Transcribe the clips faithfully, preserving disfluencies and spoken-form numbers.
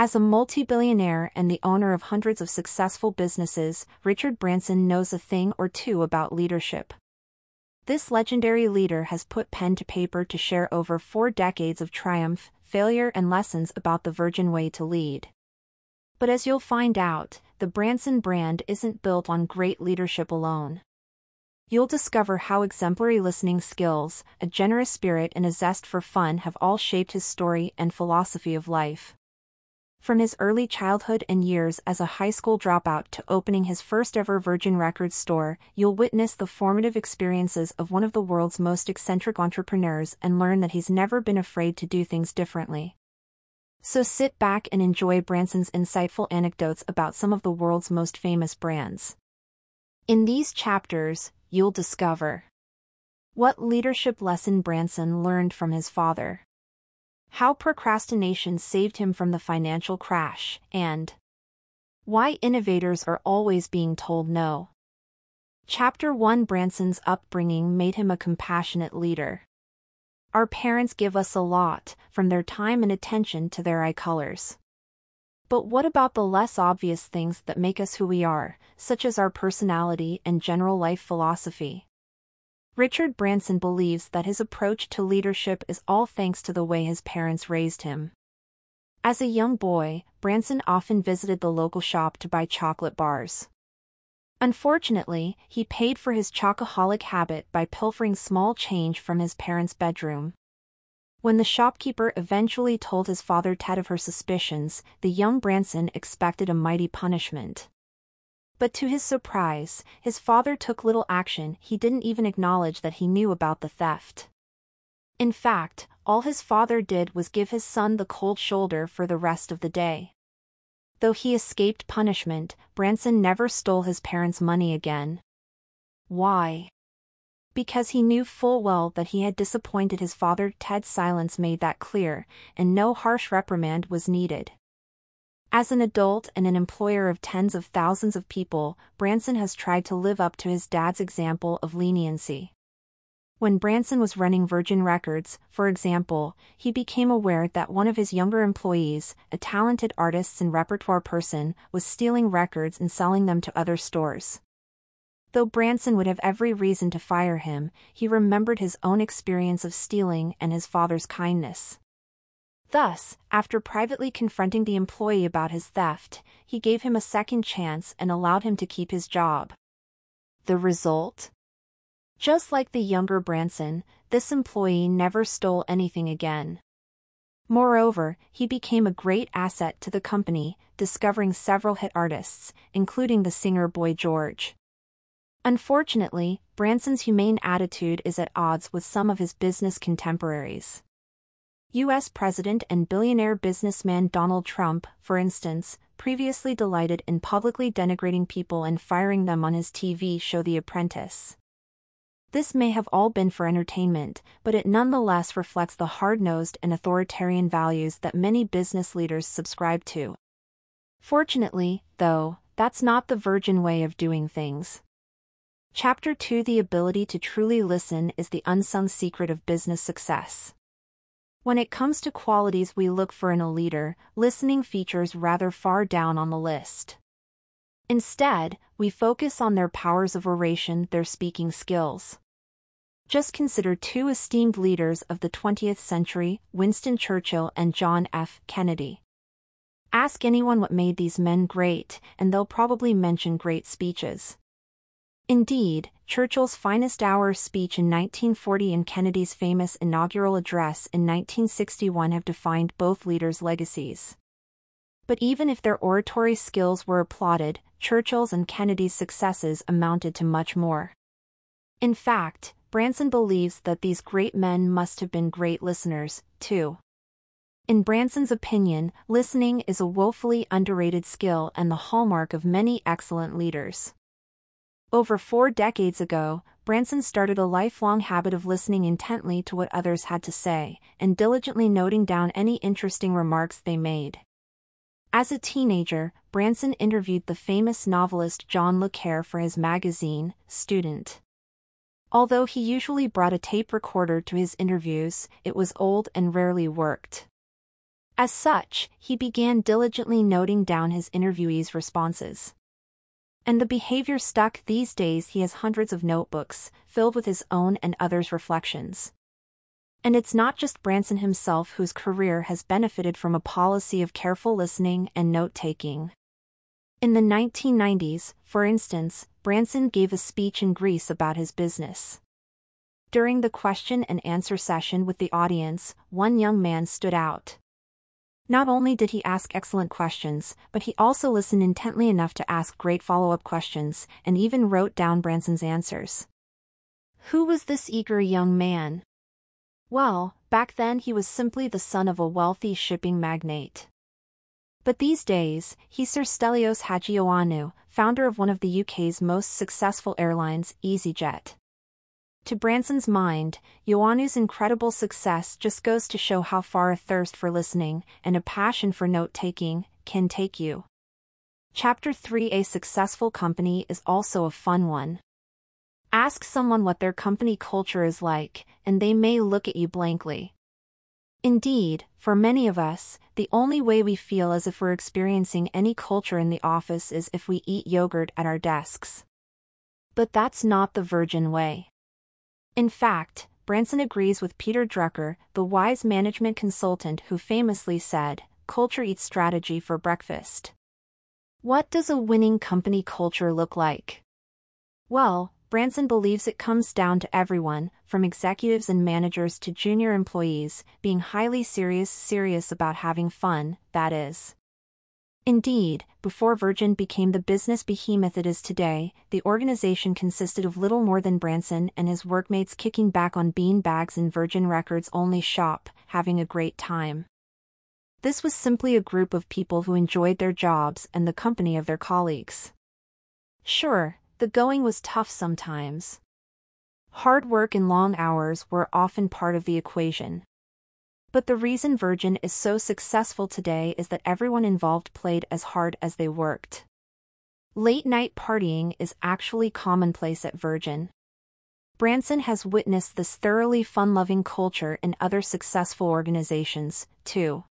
As a multi-billionaire and the owner of hundreds of successful businesses, Richard Branson knows a thing or two about leadership. This legendary leader has put pen to paper to share over four decades of triumph, failure, and lessons about the Virgin way to lead. But as you'll find out, the Branson brand isn't built on great leadership alone. You'll discover how exemplary listening skills, a generous spirit, and a zest for fun have all shaped his story and philosophy of life. From his early childhood and years as a high school dropout to opening his first-ever Virgin Records store, you'll witness the formative experiences of one of the world's most eccentric entrepreneurs and learn that he's never been afraid to do things differently. So sit back and enjoy Branson's insightful anecdotes about some of the world's most famous brands. In these chapters, you'll discover what leadership lesson Branson learned from his father, how procrastination saved him from the financial crash, and why innovators are always being told no. Chapter one: Branson's upbringing made him a compassionate leader. Our parents give us a lot, from their time and attention to their eye colors. But what about the less obvious things that make us who we are, such as our personality and general life philosophy? Richard Branson believes that his approach to leadership is all thanks to the way his parents raised him. As a young boy, Branson often visited the local shop to buy chocolate bars. Unfortunately, he paid for his chocoholic habit by pilfering small change from his parents' bedroom. When the shopkeeper eventually told his father Ted of her suspicions, the young Branson expected a mighty punishment. But to his surprise, his father took little action. He didn't even acknowledge that he knew about the theft. In fact, all his father did was give his son the cold shoulder for the rest of the day. Though he escaped punishment, Branson never stole his parents' money again. Why? Because he knew full well that he had disappointed his father. Ted's silence made that clear, and no harsh reprimand was needed. As an adult and an employer of tens of thousands of people, Branson has tried to live up to his dad's example of leniency. When Branson was running Virgin Records, for example, he became aware that one of his younger employees, a talented artist and repertoire person, was stealing records and selling them to other stores. Though Branson would have every reason to fire him, he remembered his own experience of stealing and his father's kindness. Thus, after privately confronting the employee about his theft, he gave him a second chance and allowed him to keep his job. The result? Just like the younger Branson, this employee never stole anything again. Moreover, he became a great asset to the company, discovering several hit artists, including the singer Boy George. Unfortunately, Branson's humane attitude is at odds with some of his business contemporaries. U S President and billionaire businessman Donald Trump, for instance, previously delighted in publicly denigrating people and firing them on his T V show The Apprentice. This may have all been for entertainment, but it nonetheless reflects the hard-nosed and authoritarian values that many business leaders subscribe to. Fortunately, though, that's not the Virgin way of doing things. Chapter two: The ability to truly listen is the unsung secret of business success. When it comes to qualities we look for in a leader, listening features rather far down on the list. Instead, we focus on their powers of oration, their speaking skills. Just consider two esteemed leaders of the twentieth century, Winston Churchill and John F. Kennedy. Ask anyone what made these men great, and they'll probably mention great speeches. Indeed, Churchill's finest hour speech in nineteen forty and Kennedy's famous inaugural address in nineteen sixty-one have defined both leaders' legacies. But even if their oratory skills were applauded, Churchill's and Kennedy's successes amounted to much more. In fact, Branson believes that these great men must have been great listeners, too. In Branson's opinion, listening is a woefully underrated skill and the hallmark of many excellent leaders. Over four decades ago, Branson started a lifelong habit of listening intently to what others had to say, and diligently noting down any interesting remarks they made. As a teenager, Branson interviewed the famous novelist John Le Carré for his magazine, Student. Although he usually brought a tape recorder to his interviews, it was old and rarely worked. As such, he began diligently noting down his interviewees' responses. And the behavior stuck. These days he has hundreds of notebooks, filled with his own and others' reflections. And it's not just Branson himself whose career has benefited from a policy of careful listening and note-taking. In the nineteen nineties, for instance, Branson gave a speech in Greece about his business. During the question and answer session with the audience, one young man stood out. Not only did he ask excellent questions, but he also listened intently enough to ask great follow-up questions and even wrote down Branson's answers. Who was this eager young man? Well, back then he was simply the son of a wealthy shipping magnate. But these days, he's Sir Stelios Haji-Ioannou, founder of one of the U K's most successful airlines, EasyJet. To Branson's mind, Ioannou's incredible success just goes to show how far a thirst for listening and a passion for note-taking can take you. Chapter three: A successful company is also a fun one. Ask someone what their company culture is like, and they may look at you blankly. Indeed, for many of us, the only way we feel as if we're experiencing any culture in the office is if we eat yogurt at our desks. But that's not the Virgin way. In fact, Branson agrees with Peter Drucker, the wise management consultant who famously said, "Culture eats strategy for breakfast." What does a winning company culture look like? Well, Branson believes it comes down to everyone, from executives and managers to junior employees, being highly serious, serious about having fun, that is. Indeed, before Virgin became the business behemoth it is today, the organization consisted of little more than Branson and his workmates kicking back on bean bags in Virgin Records' only shop, having a great time. This was simply a group of people who enjoyed their jobs and the company of their colleagues. Sure, the going was tough sometimes. Hard work and long hours were often part of the equation. But the reason Virgin is so successful today is that everyone involved played as hard as they worked. Late-night partying is actually commonplace at Virgin. Branson has witnessed this thoroughly fun-loving culture in other successful organizations, too.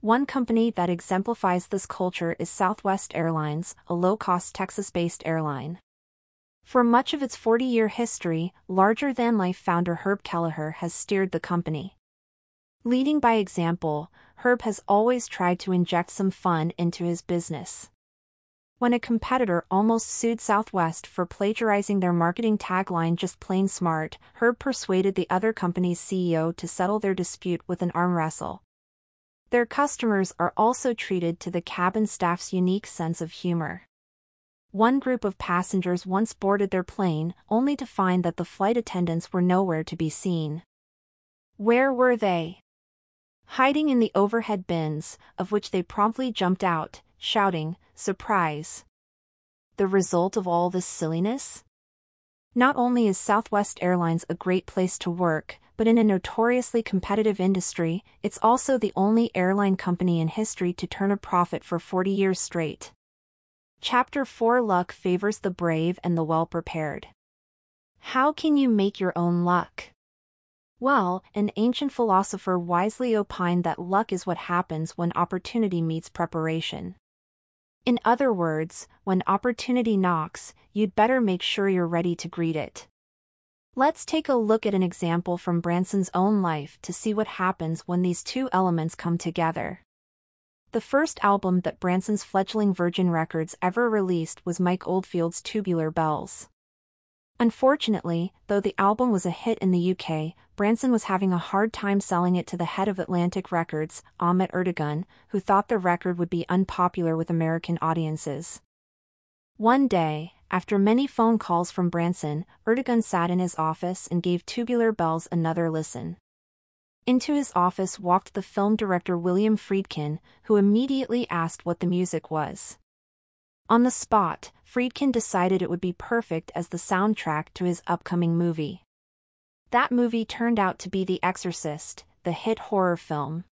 One company that exemplifies this culture is Southwest Airlines, a low-cost Texas-based airline. For much of its forty-year history, larger-than-life founder Herb Kelleher has steered the company. Leading by example, Herb has always tried to inject some fun into his business. When a competitor almost sued Southwest for plagiarizing their marketing tagline "Just Plain Smart," Herb persuaded the other company's C E O to settle their dispute with an arm wrestle. Their customers are also treated to the cabin staff's unique sense of humor. One group of passengers once boarded their plane, only to find that the flight attendants were nowhere to be seen. Where were they? Hiding in the overhead bins, of which they promptly jumped out, shouting, "Surprise!" The result of all this silliness? Not only is Southwest Airlines a great place to work, but in a notoriously competitive industry, it's also the only airline company in history to turn a profit for forty years straight. Chapter four: Luck favors the brave and the well-prepared. How can you make your own luck? Well, an ancient philosopher wisely opined that luck is what happens when opportunity meets preparation. In other words, when opportunity knocks, you'd better make sure you're ready to greet it. Let's take a look at an example from Branson's own life to see what happens when these two elements come together. The first album that Branson's fledgling Virgin Records ever released was Mike Oldfield's Tubular Bells. Unfortunately, though the album was a hit in the U K, Branson was having a hard time selling it to the head of Atlantic Records, Ahmet Ertegun, who thought the record would be unpopular with American audiences. One day, after many phone calls from Branson, Ertegun sat in his office and gave Tubular Bells another listen. Into his office walked the film director William Friedkin, who immediately asked what the music was. On the spot, Friedkin decided it would be perfect as the soundtrack to his upcoming movie. That movie turned out to be The Exorcist, the hit horror film.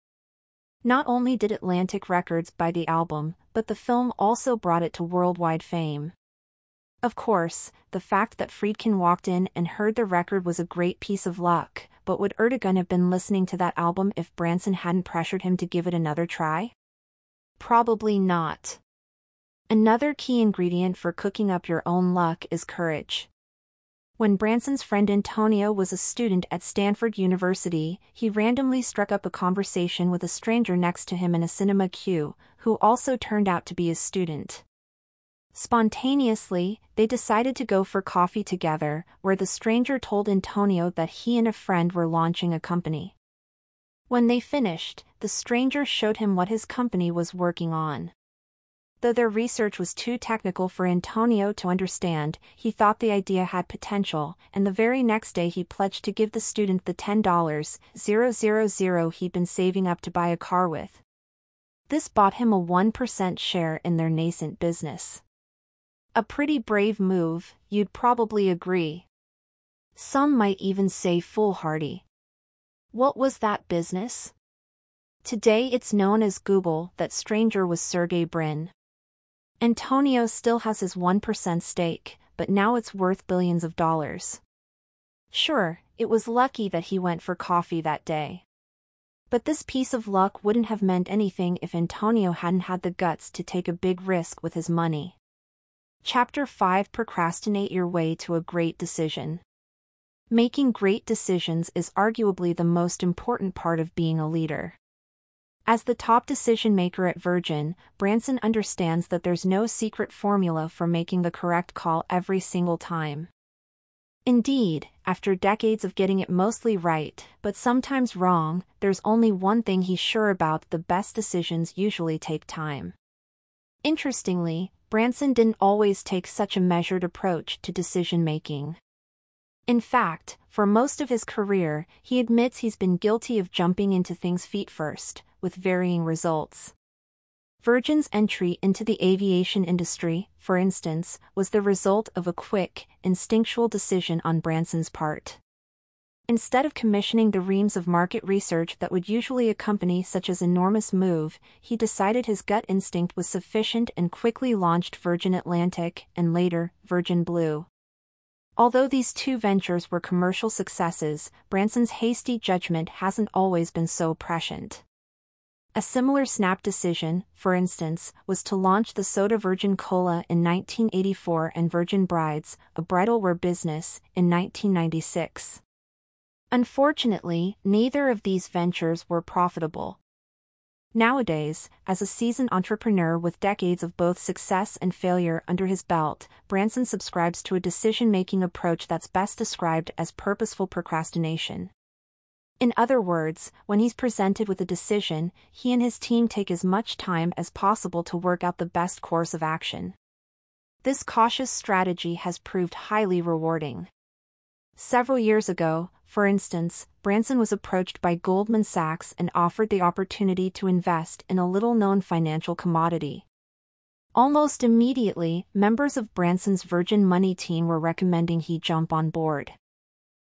Not only did Atlantic Records buy the album, but the film also brought it to worldwide fame. Of course, the fact that Friedkin walked in and heard the record was a great piece of luck, but would Ertegun have been listening to that album if Branson hadn't pressured him to give it another try? Probably not. Another key ingredient for cooking up your own luck is courage. When Branson's friend Antonio was a student at Stanford University, he randomly struck up a conversation with a stranger next to him in a cinema queue, who also turned out to be a student. Spontaneously, they decided to go for coffee together, where the stranger told Antonio that he and a friend were launching a company. When they finished, the stranger showed him what his company was working on. Though their research was too technical for Antonio to understand, he thought the idea had potential, and the very next day he pledged to give the student the ten thousand dollars he'd been saving up to buy a car with. This bought him a one percent share in their nascent business. A pretty brave move, you'd probably agree. Some might even say foolhardy. What was that business? Today it's known as Google. That stranger was Sergey Brin. Antonio still has his one percent stake, but now it's worth billions of dollars. Sure, it was lucky that he went for coffee that day. But this piece of luck wouldn't have meant anything if Antonio hadn't had the guts to take a big risk with his money. Chapter five: Procrastinate your way to a great decision. Making great decisions is arguably the most important part of being a leader. As the top decision maker at Virgin, Branson understands that there's no secret formula for making the correct call every single time. Indeed, after decades of getting it mostly right, but sometimes wrong, there's only one thing he's sure about: the best decisions usually take time. Interestingly, Branson didn't always take such a measured approach to decision-making. In fact, for most of his career, he admits he's been guilty of jumping into things feet first, with varying results. Virgin's entry into the aviation industry, for instance, was the result of a quick, instinctual decision on Branson's part. Instead of commissioning the reams of market research that would usually accompany such an enormous move, he decided his gut instinct was sufficient and quickly launched Virgin Atlantic, and later, Virgin Blue. Although these two ventures were commercial successes, Branson's hasty judgment hasn't always been so prescient. A similar snap decision, for instance, was to launch the soda Virgin Cola in nineteen eighty-four and Virgin Brides, a bridal-wear business, in nineteen ninety-six. Unfortunately, neither of these ventures were profitable. Nowadays, as a seasoned entrepreneur with decades of both success and failure under his belt, Branson subscribes to a decision-making approach that's best described as purposeful procrastination. In other words, when he's presented with a decision, he and his team take as much time as possible to work out the best course of action. This cautious strategy has proved highly rewarding. Several years ago, for instance, Branson was approached by Goldman Sachs and offered the opportunity to invest in a little-known financial commodity. Almost immediately, members of Branson's Virgin Money team were recommending he jump on board.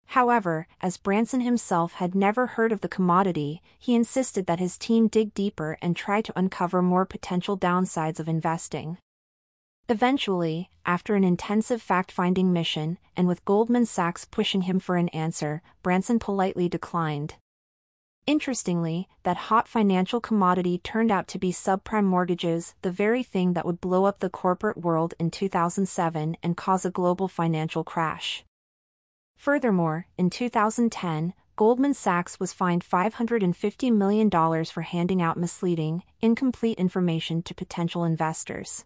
However, as Branson himself had never heard of the commodity, he insisted that his team dig deeper and try to uncover more potential downsides of investing. Eventually, after an intensive fact-finding mission, and with Goldman Sachs pushing him for an answer, Branson politely declined. Interestingly, that hot financial commodity turned out to be subprime mortgages, the very thing that would blow up the corporate world in two thousand seven and cause a global financial crash. Furthermore, in two thousand ten, Goldman Sachs was fined five hundred fifty million dollars for handing out misleading, incomplete information to potential investors.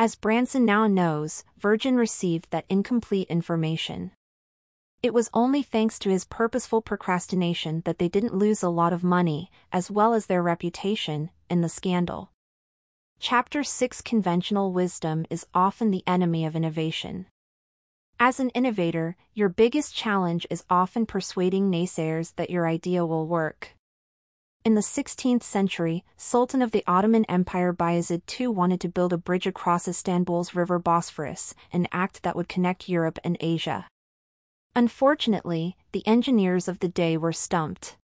As Branson now knows, Virgin received that incomplete information. It was only thanks to his purposeful procrastination that they didn't lose a lot of money, as well as their reputation, in the scandal. Chapter six: Conventional wisdom is often the enemy of innovation. As an innovator, your biggest challenge is often persuading naysayers that your idea will work. In the sixteenth century, Sultan of the Ottoman Empire Bayezid the Second wanted to build a bridge across Istanbul's river Bosphorus, an act that would connect Europe and Asia. Unfortunately, the engineers of the day were stumped.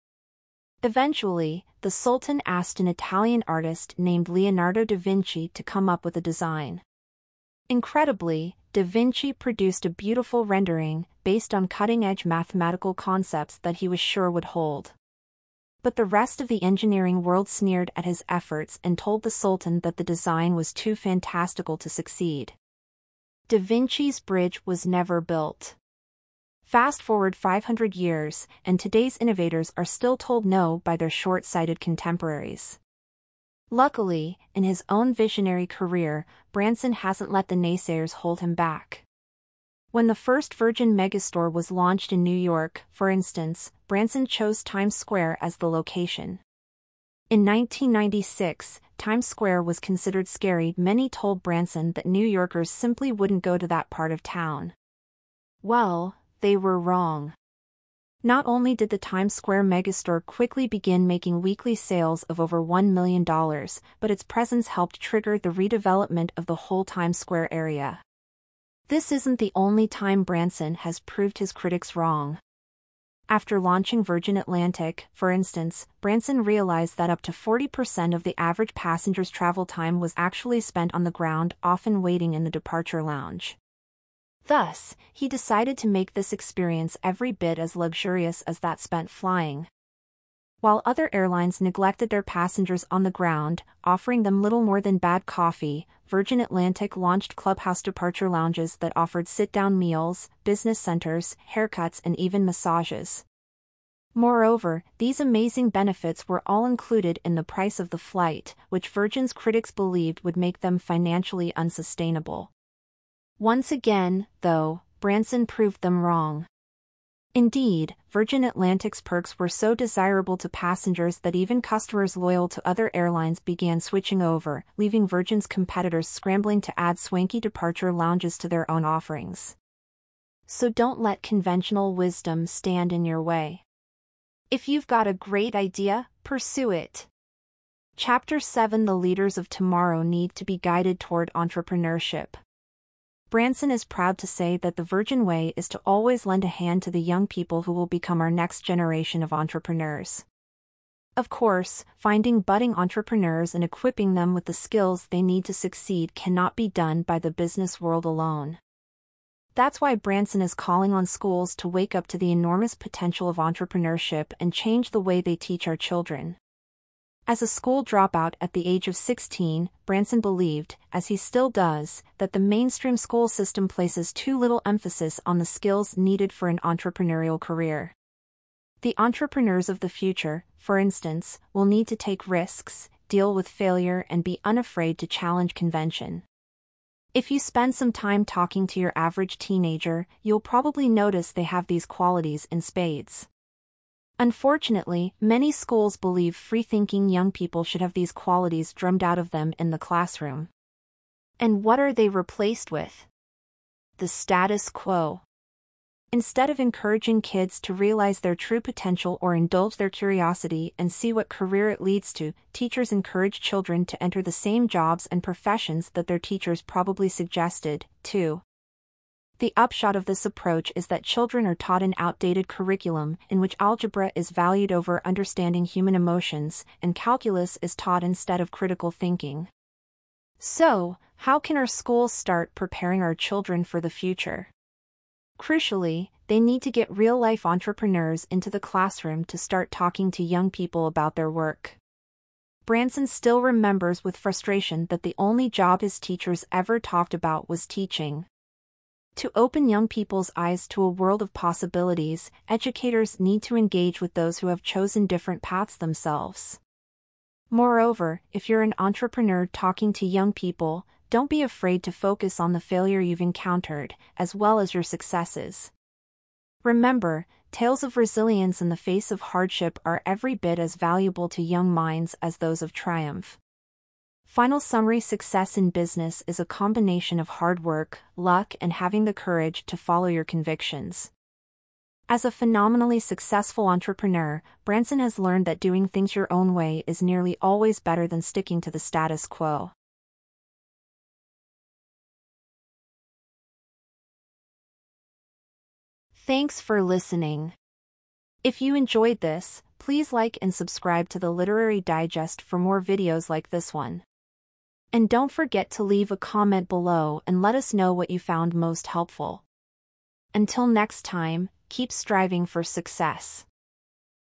Eventually, the Sultan asked an Italian artist named Leonardo da Vinci to come up with a design. Incredibly, da Vinci produced a beautiful rendering based on cutting-edge mathematical concepts that he was sure would hold. But the rest of the engineering world sneered at his efforts and told the Sultan that the design was too fantastical to succeed. Da Vinci's bridge was never built. Fast forward five hundred years, and today's innovators are still told no by their short-sighted contemporaries. Luckily, in his own visionary career, Branson hasn't let the naysayers hold him back. When the first Virgin megastore was launched in New York, for instance, Branson chose Times Square as the location. In nineteen ninety-six, Times Square was considered scary. Many told Branson that New Yorkers simply wouldn't go to that part of town. Well, they were wrong. Not only did the Times Square megastore quickly begin making weekly sales of over one million dollars, but its presence helped trigger the redevelopment of the whole Times Square area. This isn't the only time Branson has proved his critics wrong. After launching Virgin Atlantic, for instance, Branson realized that up to forty percent of the average passenger's travel time was actually spent on the ground, often waiting in the departure lounge. Thus, he decided to make this experience every bit as luxurious as that spent flying. While other airlines neglected their passengers on the ground, offering them little more than bad coffee, Virgin Atlantic launched clubhouse departure lounges that offered sit-down meals, business centers, haircuts, and even massages. Moreover, these amazing benefits were all included in the price of the flight, which Virgin's critics believed would make them financially unsustainable. Once again, though, Branson proved them wrong. Indeed, Virgin Atlantic's perks were so desirable to passengers that even customers loyal to other airlines began switching over, leaving Virgin's competitors scrambling to add swanky departure lounges to their own offerings. So don't let conventional wisdom stand in your way. If you've got a great idea, pursue it. Chapter seven: The leaders of tomorrow need to be guided toward entrepreneurship. Branson is proud to say that the Virgin Way is to always lend a hand to the young people who will become our next generation of entrepreneurs. Of course, finding budding entrepreneurs and equipping them with the skills they need to succeed cannot be done by the business world alone. That's why Branson is calling on schools to wake up to the enormous potential of entrepreneurship and change the way they teach our children. As a school dropout at the age of sixteen, Branson believed, as he still does, that the mainstream school system places too little emphasis on the skills needed for an entrepreneurial career. The entrepreneurs of the future, for instance, will need to take risks, deal with failure, and be unafraid to challenge convention. If you spend some time talking to your average teenager, you'll probably notice they have these qualities in spades. Unfortunately, many schools believe free-thinking young people should have these qualities drummed out of them in the classroom. And what are they replaced with? The status quo. Instead of encouraging kids to realize their true potential or indulge their curiosity and see what career it leads to, teachers encourage children to enter the same jobs and professions that their teachers probably suggested, too. The upshot of this approach is that children are taught an outdated curriculum in which algebra is valued over understanding human emotions, and calculus is taught instead of critical thinking. So, how can our schools start preparing our children for the future? Crucially, they need to get real-life entrepreneurs into the classroom to start talking to young people about their work. Branson still remembers with frustration that the only job his teachers ever talked about was teaching. To open young people's eyes to a world of possibilities, educators need to engage with those who have chosen different paths themselves. Moreover, if you're an entrepreneur talking to young people, don't be afraid to focus on the failure you've encountered, as well as your successes. Remember, tales of resilience in the face of hardship are every bit as valuable to young minds as those of triumph. Final summary: success in business is a combination of hard work, luck, and having the courage to follow your convictions. As a phenomenally successful entrepreneur, Branson has learned that doing things your own way is nearly always better than sticking to the status quo. Thanks for listening. If you enjoyed this, please like and subscribe to the Literary Digest for more videos like this one. And don't forget to leave a comment below and let us know what you found most helpful. Until next time, keep striving for success.